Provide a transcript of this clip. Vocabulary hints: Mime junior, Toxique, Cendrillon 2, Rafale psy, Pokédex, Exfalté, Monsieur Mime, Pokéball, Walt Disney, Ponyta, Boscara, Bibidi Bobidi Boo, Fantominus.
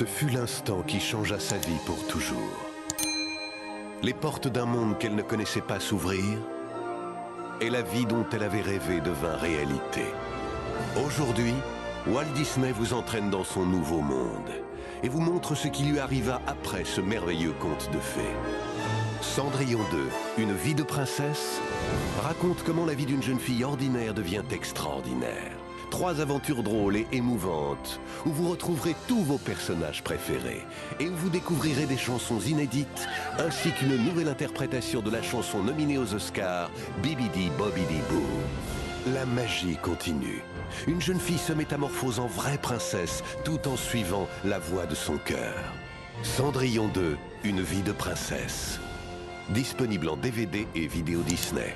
Ce fut l'instant qui changea sa vie pour toujours. Les portes d'un monde qu'elle ne connaissait pas s'ouvrirent, et la vie dont elle avait rêvé devint réalité. Aujourd'hui, Walt Disney vous entraîne dans son nouveau monde et vous montre ce qui lui arriva après ce merveilleux conte de fées. Cendrillon 2, une vie de princesse, raconte comment la vie d'une jeune fille ordinaire devient extraordinaire. 3 aventures drôles et émouvantes, où vous retrouverez tous vos personnages préférés et où vous découvrirez des chansons inédites, ainsi qu'une nouvelle interprétation de la chanson nominée aux Oscars, Bibidi Bobidi Boo. La magie continue. Une jeune fille se métamorphose en vraie princesse, tout en suivant la voix de son cœur. Cendrillon 2, une vie de princesse. Disponible en DVD et vidéo Disney.